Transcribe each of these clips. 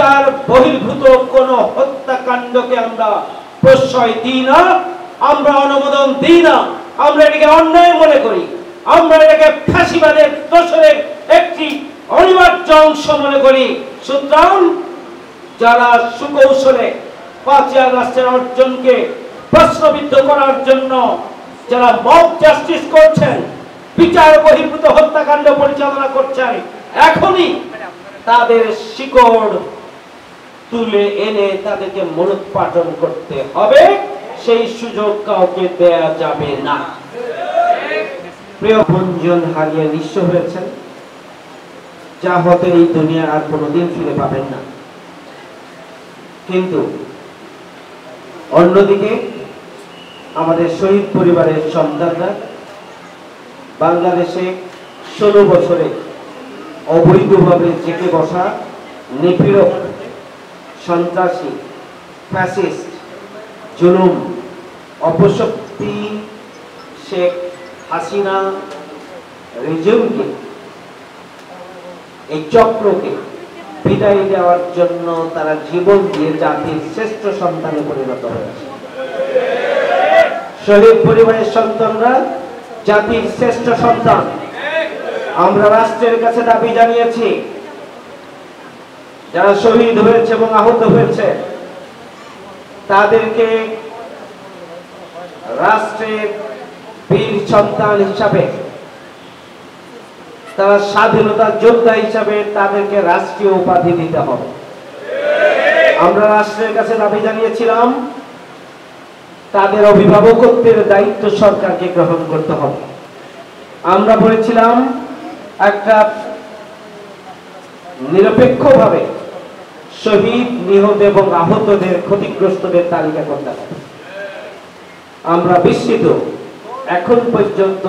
বিচার বহির্ভূত কোনো হত্যাকাণ্ডকে আমরা প্রশ্রয় দিই না, আমরা অনুমোদন দিই না, আমরা এটাকে অন্যায় মনে করি, আমরা এটাকে ফাঁসিবাদের দোষরের একটি অনিবার্য অংশ মনে করি। সুতরাং যারা সুকৌশলে ৫ই আগস্টের অর্জনকে প্রশ্নবিদ্ধ করার জন্য যারা মব জাস্টিস করছেন, বিচার বহির্ভূত হত্যাকাণ্ড পরিচালনা করছেন, এখনই তাদের শিকড় তুলে এনে তাদেরকে মূলোৎপাটন করতে হবে। সেই সুযোগ কাউকে দেয়া যাবে না। প্রিয় বন্ধুজন হারিয়ে নিঃস্ব হয়েছেন, যা হতে এই দুনিয়া আর কোনোদিন ফিরে পাবেন না। কিন্তু অন্যদিকে আমাদের শহীদ পরিবারের সন্তানরা বাংলাদেশে ১৬ বছরে অবৈধভাবে জেঁকে বসা নিপীড়ক, সন্ত্রাসী, ফ্যাসিস্ট, জুলুম, অপশক্তি শেখ হাসিনা রেজিমকে, এই চক্রকে বিদায় দেওয়ার জন্য তারা জীবন দিয়ে জাতির শ্রেষ্ঠ সন্তানে পরিণত হয়েছে। শহীদ পরিবারের সন্তানরা জাতির শ্রেষ্ঠ সন্তান। আমরা রাষ্ট্রের কাছে দাবি জানিয়েছি, যারা শহীদ হয়েছে এবং আহত হয়েছে তাদেরকে রাষ্ট্রের বীর সন্তান হিসাবে, তারা স্বাধীনতা যোদ্ধা হিসাবে তাদেরকে রাষ্ট্রীয় উপাধি দিতে হবে। আমরা রাষ্ট্রের কাছে দাবি জানিয়েছিলাম তাদের অভিভাবকত্বের দায়িত্ব সরকারকে গ্রহণ করতে হবে। আমরা বলেছিলাম একটা নিরপেক্ষভাবে শহীদ, নিহত এবং আহতদের, ক্ষতিগ্রস্তদের তালিকা করতে হবে। আমরা বিস্মিত, এখন পর্যন্ত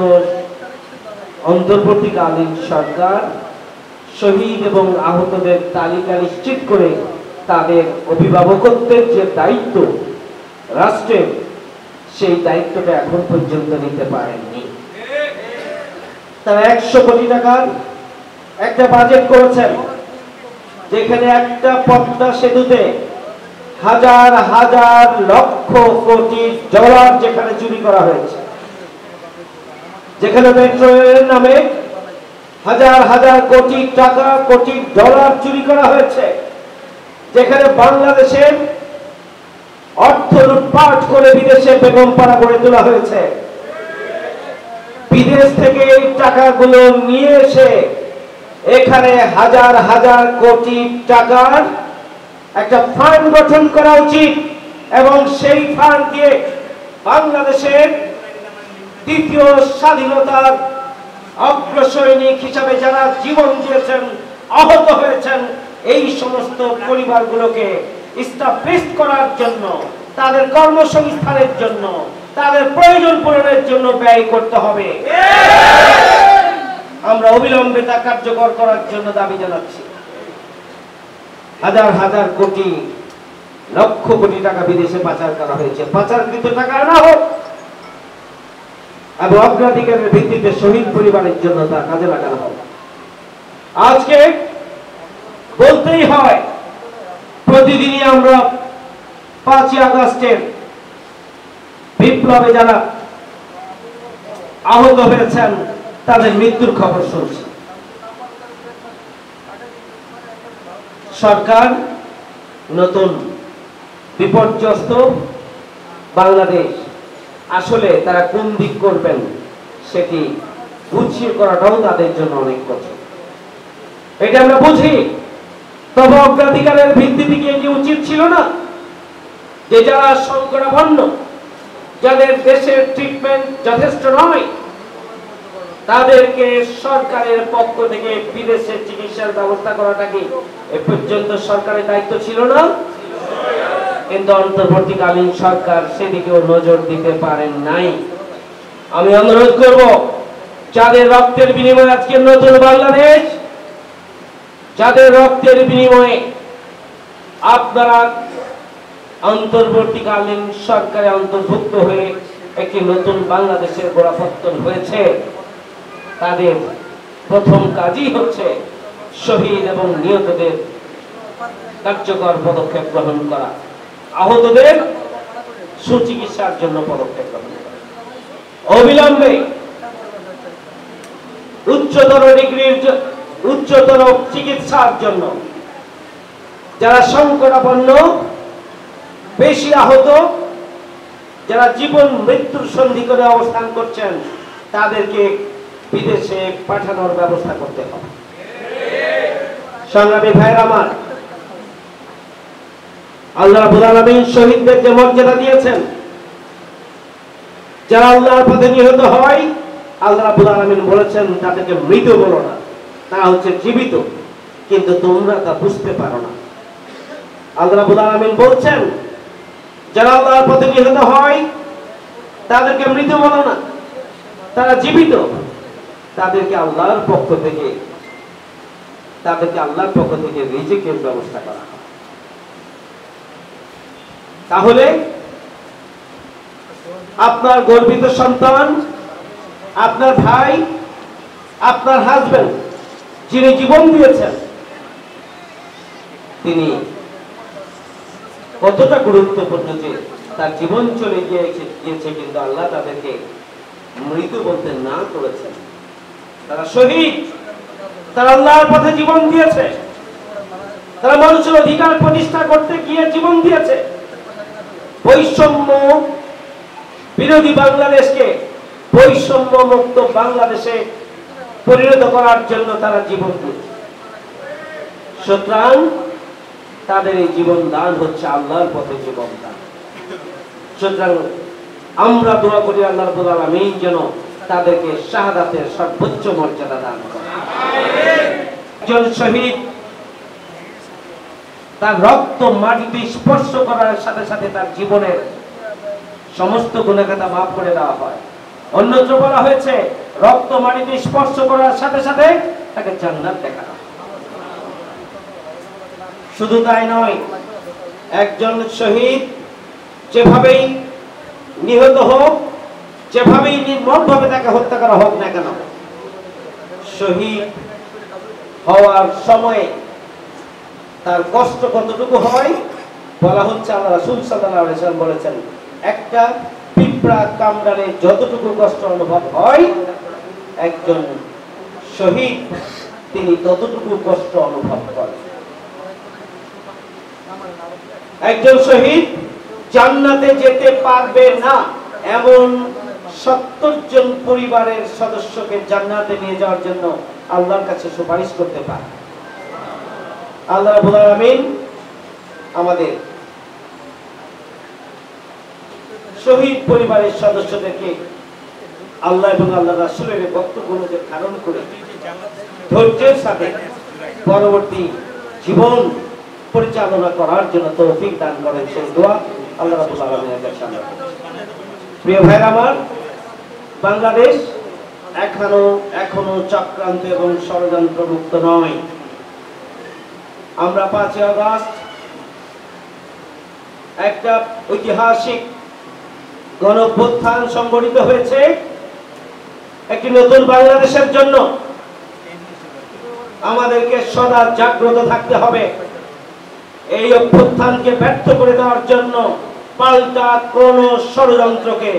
অন্তর্বর্তীকালীন সরকার শহীদ এবং আহতদের তালিকা নিশ্চিত করে তাদের অভিভাবকত্বের যে দায়িত্ব রাষ্ট্রের, সেই দায়িত্বটা এখন পর্যন্ত নিতে পারেননি। তারা ১০০ কোটি টাকার একটা বাজেট করেছেন, যেখানে একটা পদ্মা সেতুতে হাজার হাজার লক্ষ কোটি ডলার যেখানে চুরি করা হয়েছে, যেখানে পেট্রোলের নামে হাজার হাজার কোটি টাকা, কোটি ডলার চুরি করা হয়েছে, যেখানে বাংলাদেশের অর্থ লুটপাট করে বিদেশে বেগমপাড়া গড়ে তোলা হয়েছে, বিদেশ থেকে এই টাকাগুলো নিয়ে এসে এখানে হাজার হাজার কোটি টাকার একটা ফান্ড গঠন করা উচিত এবং সেই ফান্ড দিয়ে বাংলাদেশের দ্বিতীয় স্বাধীনতার অগ্রসৈনিক হিসাবে যারা জীবন দিয়েছেন, আহত হয়েছেন, এই সমস্ত পরিবারগুলোকে স্টাবলিশ করার জন্য, তাদের কর্মসংস্থানের জন্য, তাদের প্রয়োজন পূরণের জন্য ব্যয় করতে হবে। আমরা অবিলম্বে তা কার্যকর করার জন্য দাবি জানাচ্ছি। হাজার হাজার কোটি, লক্ষ কোটি টাকা বিদেশে পাচার করা হয়েছে। পাচারকৃত টাকা না হোক এবং অগ্রাধিকারের ভিত্তিতে শহীদ পরিবারের জন্য তা কাজে লাগানো হবে। আজকে বলতেই হয়, প্রতিদিনই আমরা ৫ই আগস্টের বিপ্লবে যারা আহত হয়েছেন তাদের মৃত্যুর খবর শুনছি। সরকার নতুন বিপর্যস্ত বাংলাদেশ, আসলে তারা কোন দিক করবেন সেটি বুঝিয়ে করাটাও তাদের জন্য অনেক কঠিন। এটা আমরা বুঝি, তবে অগ্রাধিকারের ভিত্তিতে কি উচিত ছিল না যে যারা সংকটাপন্ন, যাদের দেশের ট্রিটমেন্ট যথেষ্ট নয়, তাদেরকে সরকারের পক্ষ থেকে বিদেশে চিকিৎসার ব্যবস্থা করাটা কি এ পর্যন্ত সরকারের দায়িত্ব ছিল না? কিন্তু অন্তর্বর্তীকালীন সরকার সেদিকেও নজর দিতে পারেন নাই। আমি অনুরোধ করব, যাদের রক্তের বিনিময়ে আজকে নতুন বাংলাদেশ, যাদের রক্তের বিনিময়ে আপনারা অন্তর্বর্তীকালীন সরকারে অন্তর্ভুক্ত হয়ে একটি নতুন বাংলাদেশের গোড়াপত্তন হয়েছে, তাদের প্রথম কাজই হচ্ছে শহীদ এবং নিহতদের কার্যকর পদক্ষেপ গ্রহণ করা, আহতদের সুচিকিৎসার জন্য পদক্ষেপ গ্রহণ করা, অবিলম্বে উচ্চতর ডিগ্রির উচ্চতর চিকিৎসার জন্য যারা সংকটাপন্ন, বেশি আহত, যারা জীবন মৃত্যুর সন্ধিকরে অবস্থান করছেন, তাদেরকে বিদেশে পাঠানোর ব্যবস্থা করতে হবে। সংগ্রামী ভাইরা আমার, আল্লাহ রাব্বুল আলামিন শহীদদের যে মর্যাদা দিয়েছেন, যারা আল্লাহর পথে নিহত হয়, আল্লাহ রাব্বুল আলামিন বলেছেন তাদেরকে মৃত বলো না, তারা হচ্ছে জীবিত, কিন্তু তোমরা তা বুঝতে পারো না। আল্লাহ রাব্বুল আলামিন বলছেন যারা আল্লাহর পথে নিহত হয় তাদেরকে মৃত বলো না, তারা জীবিত, তাদেরকে আল্লাহর পক্ষ থেকে রিজিকের ব্যবস্থা করা। তাহলে আপনার গর্বিত সন্তান, আপনার ভাই, আপনার হাজবেন্ড যিনি জীবন দিয়েছেন, তিনি কতটা গুরুত্বপূর্ণ যে তার জীবন চলে গিয়েছে, কিন্তু আল্লাহ তাদেরকে মৃত বলতে না করেছেন। তারা শহীদ, তারা আল্লাহর পথে জীবন দিয়েছে, তারা মানুষের অধিকার প্রতিষ্ঠা করতে গিয়ে জীবন দিয়েছে, বৈষম্য বিরোধী বাংলাদেশকে বৈষম্য মুক্ত বাংলাদেশে পরিণত করার জন্য তারা জীবন দিয়েছে। সুতরাং তাদের এই জীবন দান হচ্ছে আল্লাহর পথে জীবন দান। সুতরাং আমরা দোয়া করি আল্লাহ রাব্বুল আলামিন যেন তাদেরকে শাহাদাতের সর্বোচ্চ মর্যাদা দান করে। একজন শহীদ তার রক্ত মাটিতে স্পর্শ করার সাথে সাথে তার জীবনের সমস্ত গুনাহখাতা মাফ করে দেওয়া হয়। অন্যত্র বলা হয়েছে রক্ত মাটিতে স্পর্শ করার সাথে সাথে তাকে জান্নাত দেখানো। শুধু তাই নয়, একজন শহীদ যেভাবেই নিহত হোক, যেভাবেই নির্মমভাবে তাকে হত্যা করা হোক না কেন, শহীদ হওয়ার সময়ে তার কষ্ট কতটুকু হয় বলা হচ্ছে, আল্লাহ রাসূল সাল্লাল্লাহু আলাইহি ওয়াসাল্লাম বলেছেন একটা পিঁপড়া কামড়ালে যতটুকু কষ্ট অনুভব হয় একজন শহীদ তিনি ততটুকু কষ্ট অনুভব করেন। একজন শহীদ জান্নাতে যেতে পারবে না এমন ৭০ জন পরিবারের সদস্যকে জান্নাতে নিয়ে যাওয়ার জন্য আল্লাহর কাছে সুপারিশ করতে পারে। আল্লাহ রাব্বুল আলামিন আমাদের শহীদ পরিবারের সদস্যদেরকে আল্লাহ এবং আল্লাহ রাসূলের বক্তব্যগুলোকে ধারণ করে ধৈর্যের সাথে পরবর্তী জীবন পরিচালনা করার জন্য তৌফিক দান করেন, সেই দোয়া আল্লাহ রাব্বুল আলামিনের কাছে আমরা করি। প্রিয় ভাইরা আমার, বাংলাদেশ এখনো চক্রান্ত এবং ষড়যন্ত্র মুক্ত নয়। আমরা ৫ই আগস্ট একটা ঐতিহাসিক গণঅভ্যুত্থান সংগঠিত হয়েছে একটি নতুন বাংলাদেশের জন্য। আমাদেরকে সদা জাগ্রত থাকতে হবে। এই অভ্যুত্থানকে ব্যর্থ করে দেওয়ার জন্য পাল্টা কোন ষড়যন্ত্রকে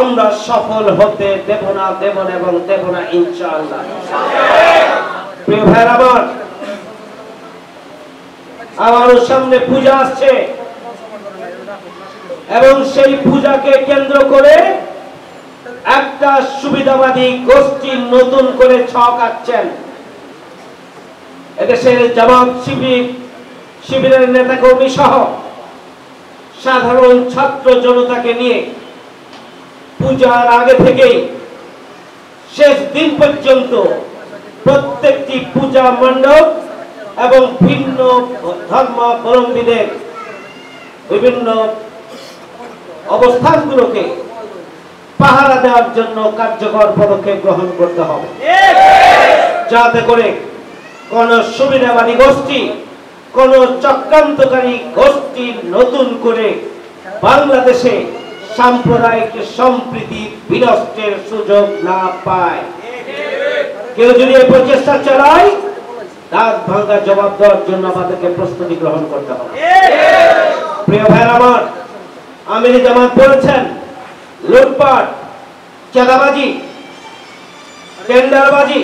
আমরা সফল হতে দেব না, দেব না ইনশাআল্লাহ। প্রিয় ভাইরা আমার, আমারও সামনে পূজা আসছে এবং সেই পূজাকে কেন্দ্র করে একটা সুবিধাবাদী গোষ্ঠী নতুন করে ছক আঁকছেন। এদেশের জামাত শিবিরের নেতাকর্মী সহ সাধারণ ছাত্র জনতাকে নিয়ে পূজার আগে থেকেই শেষ দিন পর্যন্ত প্রত্যেকটি পূজা মণ্ডপ এবং ভিন্ন ধর্মাবলম্বীদের বিভিন্ন অবস্থানগুলোকে পাহারা দেওয়ার জন্য কার্যকর পদক্ষেপ গ্রহণ করতে হবে, যাতে করে কোন সুবিধাবাদী গোষ্ঠী, কোন চক্রান্তকারী গোষ্ঠী নতুন করে বাংলাদেশে সাম্প্রদায়িক সম্প্রীতি বিনষ্টের সুযোগ না পায়। কেউ যদি এই প্রচেষ্টা চালায় দাঁত ভাঙা জবাব দেওয়ার জন্য আমাদেরকে প্রস্তুতি গ্রহণ করতে হবে। প্রিয় ভাই আমার, আমির জামাত বলেছেন লুটপাট, চাঁদাবাজি, টেন্ডারবাজি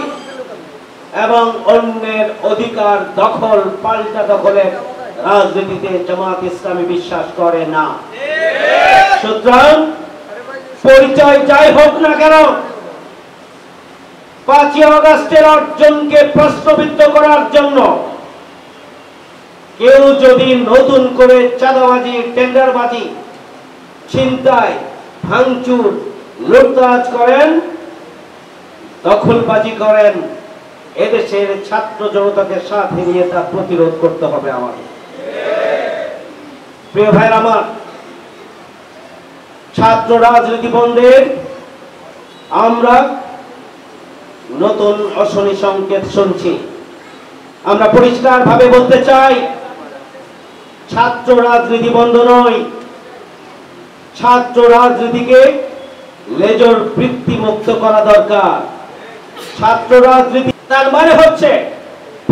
এবং অন্যের অধিকার দখল পাল্টা দখলের রাজনীতিতে জামায়াত ইসলামী বিশ্বাস করে না। সুতরাং পরিচয় যাই হোক না কেন 5ই আগস্টের অর্জনকে প্রশ্নবিদ্ধ করার জন্য কেউ যদি নতুন করে চাঁদাবাজি, টেন্ডারবাজি, ছিনতাই, ভাঙচুর, লুটতরাজ করেন, দখলবাজি করেন, এদেশের ছাত্র জনতাকে সাথে নিয়ে তা প্রতিরোধ করতে হবে আমাদের। প্রিয় ভাই আমার, ছাত্র রাজনীতি বন্ধের আমরা নতুন অশনি সংকেত শুনছি। আমরা পরিষ্কার ভাবে বলতে চাই, ছাত্র রাজনীতি বন্ধ নয়, ছাত্র রাজনীতিকে লেজর বৃত্তিমুক্ত করা দরকার। ছাত্র রাজনীতি তার মানে হচ্ছে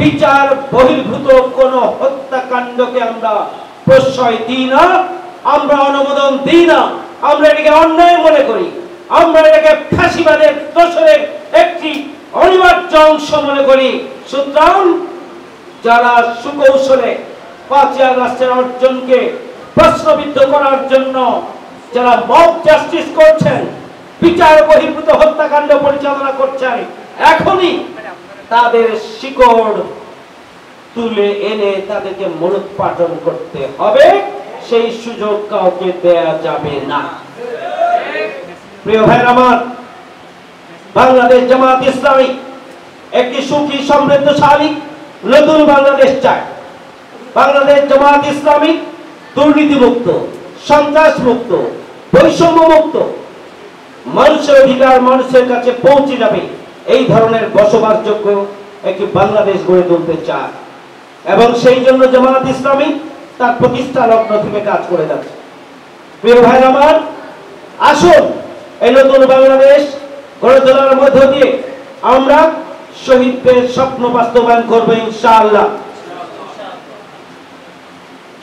বিচার বহির্ভূত কোন হত্যাকাণ্ডকে আমরা প্রশ্রয় দিই না, আমরা অনুমোদন দিই না, আমরা এটাকে অন্যায় মনে করি, আমরা এটাকে ফাঁসিবাদের দোষরের একটি অনিবার্য অংশ মনে করি। সুতরাং যারা সুকৌশলে 5ই আগস্টের অর্জনকে প্রশ্নবিদ্ধ করার জন্য যারা মব জাস্টিস করছেন, বিচার বহির্ভূত হত্যাকাণ্ড পরিচালনা করছেন, এখনই তাদের শিকড় তুলে এনে তাদেরকে মূলোৎপাটন করতে হবে। সেই সুযোগ কাউকে দেয়া যাবে না। প্রিয় ভাই আমার, বাংলাদেশ জামায়াত ইসলামী একটি সুখী, সমৃদ্ধশালী নতুন বাংলাদেশ চায়। বাংলাদেশ জামায়াত ইসলামী দুর্নীতিমুক্ত, সন্ত্রাস মুক্ত, বৈষম্য মুক্ত, মানুষের অধিকার মানুষের কাছে পৌঁছে যাবে এই ধরনের বসবাসযোগ্য একটি বাংলাদেশ গড়ে তুলতে চায়। এবং সেই জন্য জামায়াত ইসলামী তার প্রতিষ্ঠা লগ্ন থেকে কাজ করে যাচ্ছে। প্রিয় ভাই আমার, আসুন এই নতুন বাংলাদেশ গড়ে তোলার মধ্য দিয়ে আমরা শহীদদের স্বপ্ন বাস্তবায়ন করবো ইনশাআল্লাহ।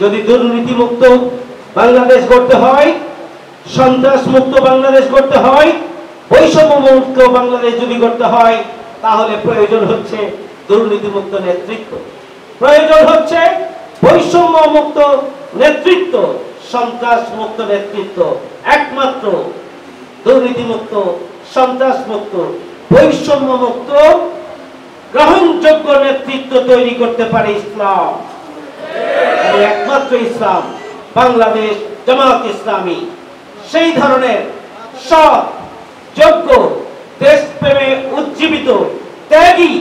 যদি দুর্নীতিমুক্ত বাংলাদেশ গড়তে হয়, সন্ত্রাস মুক্ত বাংলাদেশ গড়তে হয়, বৈষম্য মুক্ত বাংলাদেশ যদি গড়তে হয়, তাহলে প্রয়োজন হচ্ছে দুর্নীতিমুক্ত নেতৃত্ব, প্রয়োজন হচ্ছে বৈষম্য মুক্ত নেতৃত্ব, সন্ত্রাস মুক্ত নেতৃত্ব। একমাত্র দুর্নীতিমুক্ত, সন্ত্রাস মুক্ত, বৈষম্য মুক্ত গ্রহণযোগ্য নেতৃত্ব তৈরি করতে পারে ইসলাম। একমাত্র ইসলাম, বাংলাদেশ জামায়াত ইসলামী সেই ধরনের সৎ, যোগ্য, দেশপ্রেমে উজ্জীবিত, ত্যাগী,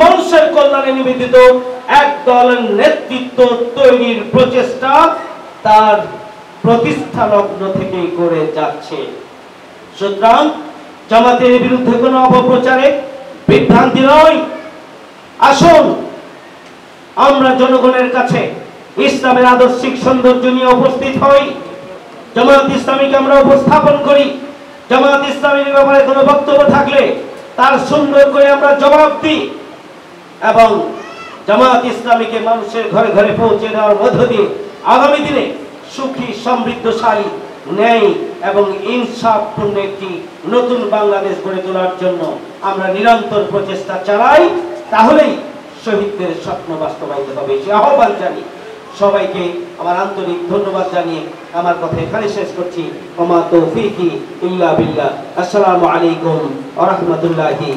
মানুষের কল্যাণে নিবেদিত একদল নেতৃত্ব তৈরির প্রচেষ্টা তার প্রতিষ্ঠা লগ্ন থেকেই করে যাচ্ছে। সুতরাং জামাতের বিরুদ্ধে কোনো অপপ্রচারে বিভ্রান্তি নয়। আসুন আমরা জনগণের কাছে ইসলামের আদর্শিক সৌন্দর্য নিয়ে উপস্থিত হই, জামায়াত ইসলামীকে আমরা উপস্থাপন করি। জামায়াত ইসলামীর ব্যাপারে কোনো বক্তব্য থাকলে তার সুন্দর করে আমরা জবাব দিই এবং জামায়াত ইসলামীকে মানুষের ঘরে ঘরে পৌঁছে দেওয়ার মধ্য দিয়ে আগামী দিনে সুখী, সমৃদ্ধশালী, ন্যায় এবং ইনসাফপূর্ণ একটি নতুন বাংলাদেশ গড়ে তোলার জন্য আমরা নিরন্তর প্রচেষ্টা চালাই। তাহলেই শহীদদের স্বপ্ন বাস্তবায়িত হবে। সে আহ্বান জানি সবাইকে, আমার আন্তরিক ধন্যবাদ জানিয়ে আমার কথা এখানে শেষ করছি। ওমা তৌফিকি ইল্লা বিল্লাহ। আসসালামু আলাইকুম ওয়া রাহমাতুল্লাহি।